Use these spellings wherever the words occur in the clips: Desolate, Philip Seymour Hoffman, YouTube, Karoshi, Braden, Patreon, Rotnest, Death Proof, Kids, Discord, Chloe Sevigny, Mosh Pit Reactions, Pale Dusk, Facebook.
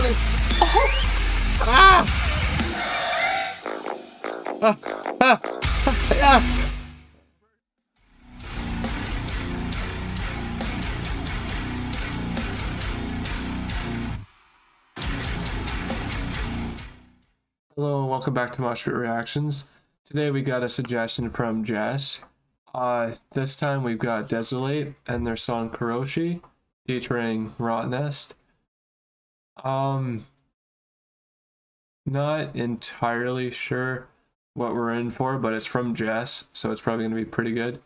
one is... Oh. Ah. Ah. Ah. Ah. Ah. Hello and welcome back to Mosh Pit Reactions. Today we got a suggestion from Jess. This time we've got Desolate and their song Karoshi, featuring Rotnest. Not entirely sure what we're in for, but it's from Jess, so it's probably going to be pretty good.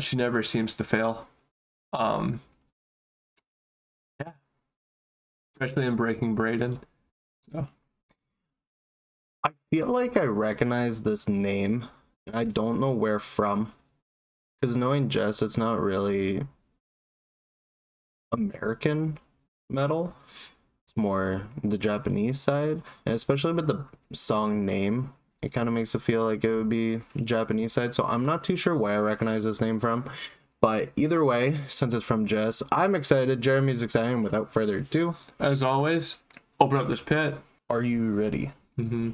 She never seems to fail. Yeah. Especially in Breaking Braden. So. I feel like I recognize this name, and I don't know where from, because knowing Jess, it's not really American metal, it's more the Japanese side, and especially with the song name, it kind of makes it feel like it would be Japanese side, so I'm not too sure where I recognize this name from, but either way, since it's from Jess, I'm excited, Jeremy's excited, and without further ado, as always, open up this pit. Are you ready? Mm-hmm.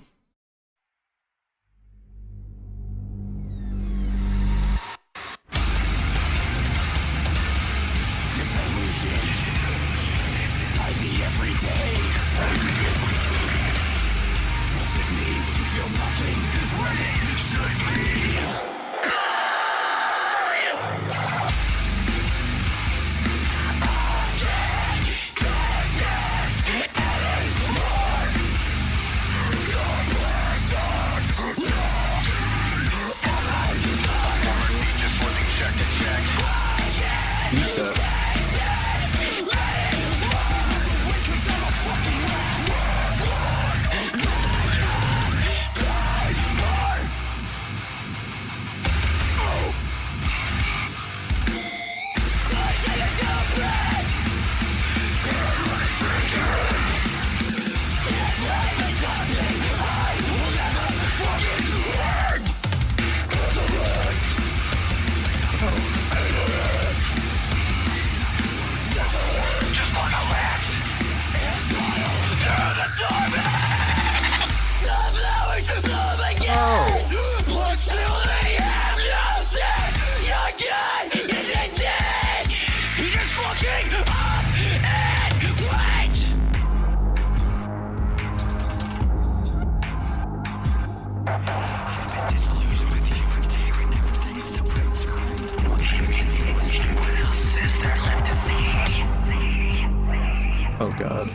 Oh God.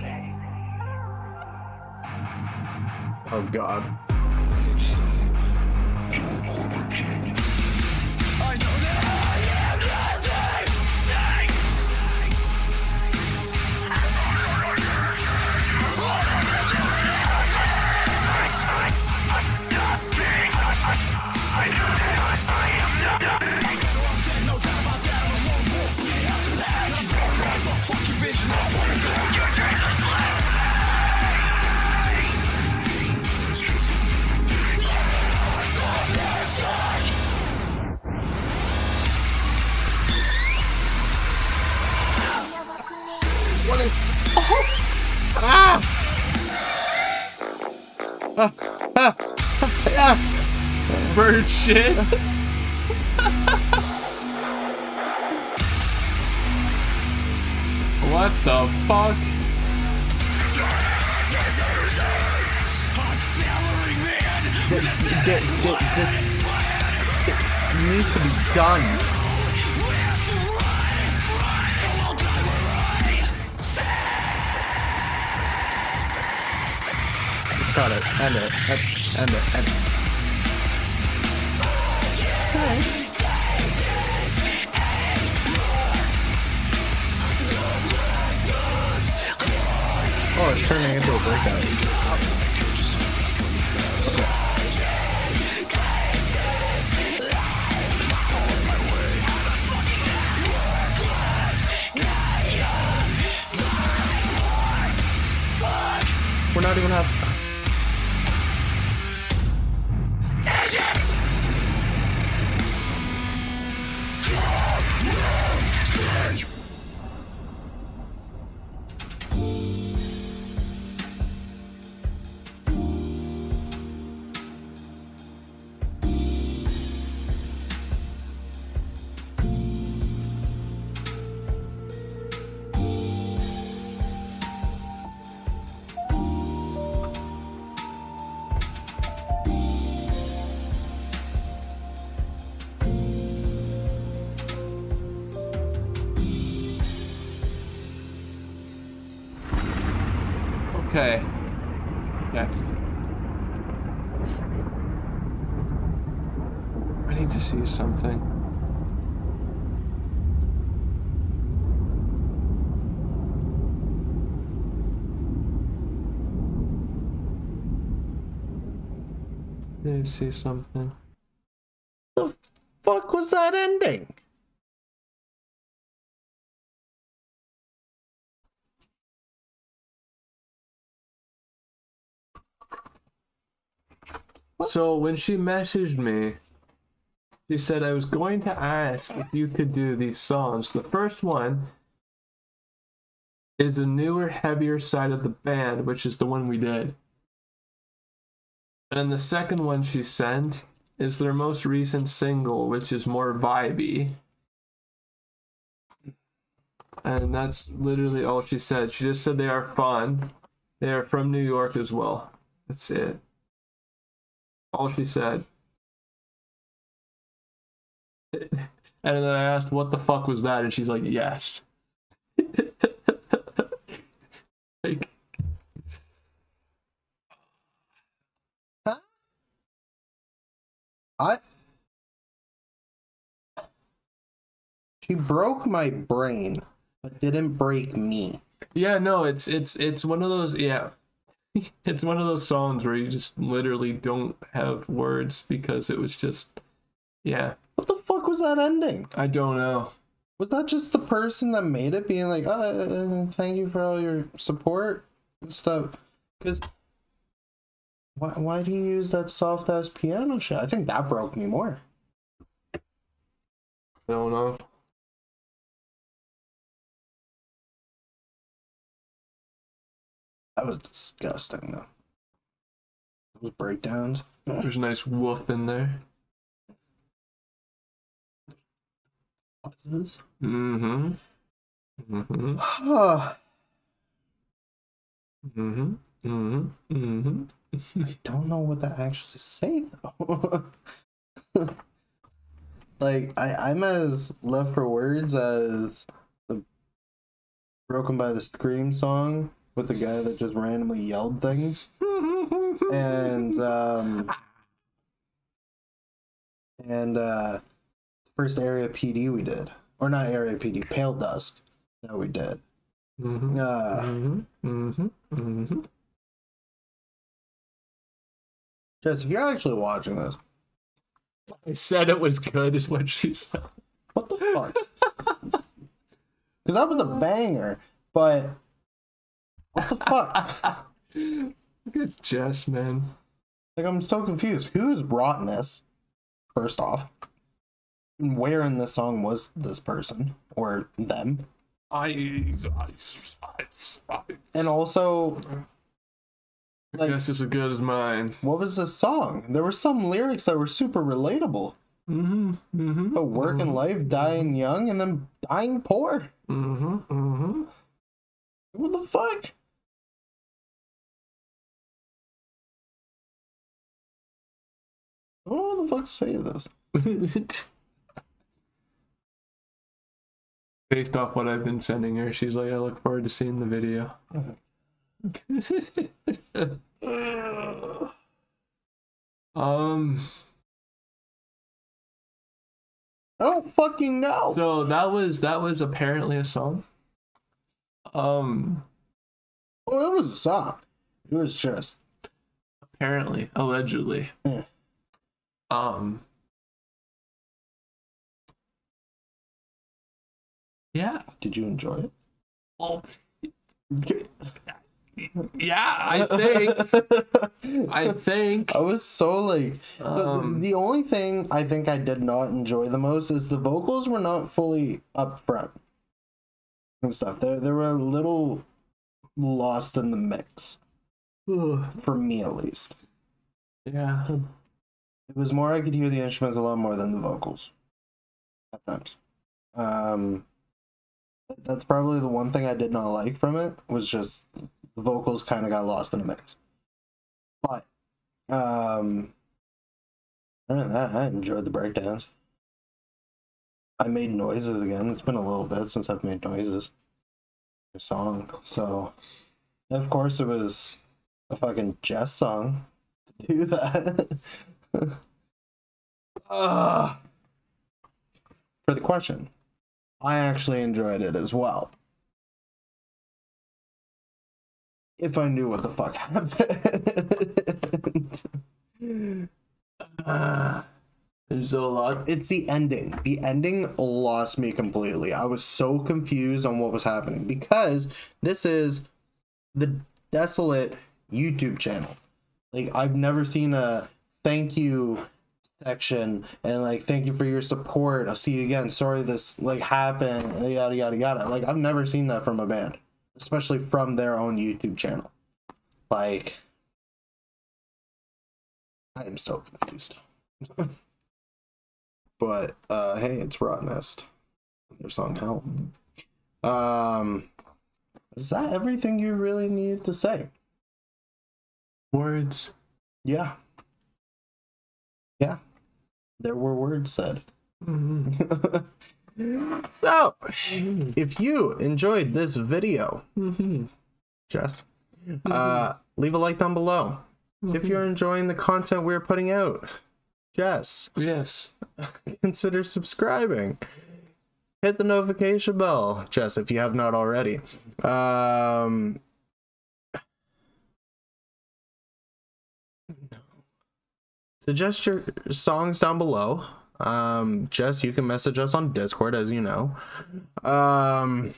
Oh God. Bird shit. What the fuck? This needs to be done. Got it. End it. End it. End it. Oh, it's turning into a breakout. Okay. We're not even up. Okay. Yeah. I need to see something. I need to see something. The fuck was that ending? What? So when she messaged me, she said, I was going to ask if you could do these songs. The first one is a newer, heavier side of the band, which is the one we did. And the second one she sent is their most recent single, which is more vibey. And that's literally all she said. She just said they are fun. They are from New York as well. That's it. All she said. And then I asked, what the fuck was that? And she's like, yes. Like, huh? She broke my brain, but didn't break me. Yeah, no, it's one of those, yeah. It's one of those songs where you just literally don't have words because it was just, yeah. What the fuck was that ending? I don't know. Was that just the person that made it being like, oh, thank you for all your support and stuff? Because why do you use that soft ass piano shit? I think that broke me more. I don't know. That was disgusting, though. Those breakdowns. There's a nice woof in there. What's this? Mm-hmm. Mm-hmm. Mm-hmm. Mm-hmm. Mm-hmm. I don't know what that actually say, though. Like, I'm as left for words as the Broken by the Scream song. With the guy that just randomly yelled things. And first Area PD we did. Or not Area PD, Pale Dusk that we did. Mm-hmm. Jess, if you're actually watching this. I said it was good is what she said. What the fuck? Because that was a banger, but what the fuck? Look at Jess, man. Like, I'm so confused. Who is Rotnest? First off. And where in this song was this person? Or them? And also... like, Jess is as good as mine. What was this song? There were some lyrics that were super relatable. Mm-hmm. Mm-hmm. But work and life, dying young, and then dying poor. Mm-hmm. Mm-hmm. What the fuck? Oh, the fuck say this? Based off what I've been sending her, she's like, I look forward to seeing the video. I don't fucking know. So that was apparently a song. Well, it was a song. It was just apparently, allegedly. Yeah. Yeah. Did you enjoy it? Oh, yeah, I think. I was so like, the only thing I think I did not enjoy the most is the vocals were not fully up front and stuff. They were a little lost in the mix. For me, at least. Yeah. It was more, I could hear the instruments a lot more than the vocals. At times. That's probably the one thing I did not like from it, was just the vocals kind of got lost in the mix. But, other than that, I enjoyed the breakdowns. I made noises again. It's been a little bit since I've made noises in a song, so Of course it was a fucking Jess song to do that. For the question, I actually enjoyed it as well. If I knew what the fuck happened. I'm so lost. It's the ending. The ending lost me completely. I was so confused on what was happening, because this is the Desolate YouTube channel. Like, I've never seen a thank you section and like, thank you for your support, I'll see you again, sorry this like happened, yada yada yada. Like, I've never seen that from a band, especially from their own YouTube channel. Like, I am so confused. But hey, it's Rotnest. Their song Help. Is that everything you really need to say? Words. Yeah. Yeah. There were words said. So, if you enjoyed this video, Jess, leave a like down below. If you're enjoying the content we're putting out, Jess, yes, consider subscribing. Hit the notification bell, Jess, if you have not already. Suggest your songs down below. Jess, you can message us on Discord, as you know. Or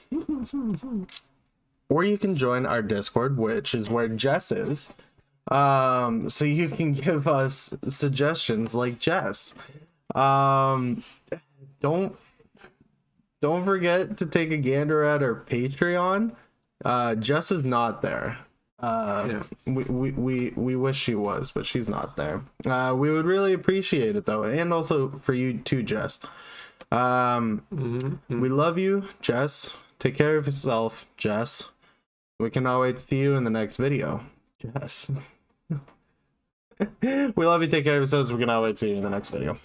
you can join our Discord, which is where Jess is. So you can give us suggestions like Jess. Don't forget to take a gander at our Patreon. Jess is not there. Yeah. We wish she was, but she's not there. We would really appreciate it though, and also for you too, Jess. We love you, Jess. Take care of yourself, Jess. We cannot wait to see you in the next video, Jess. We love you, take care of yourselves. We cannot wait to see you in the next video.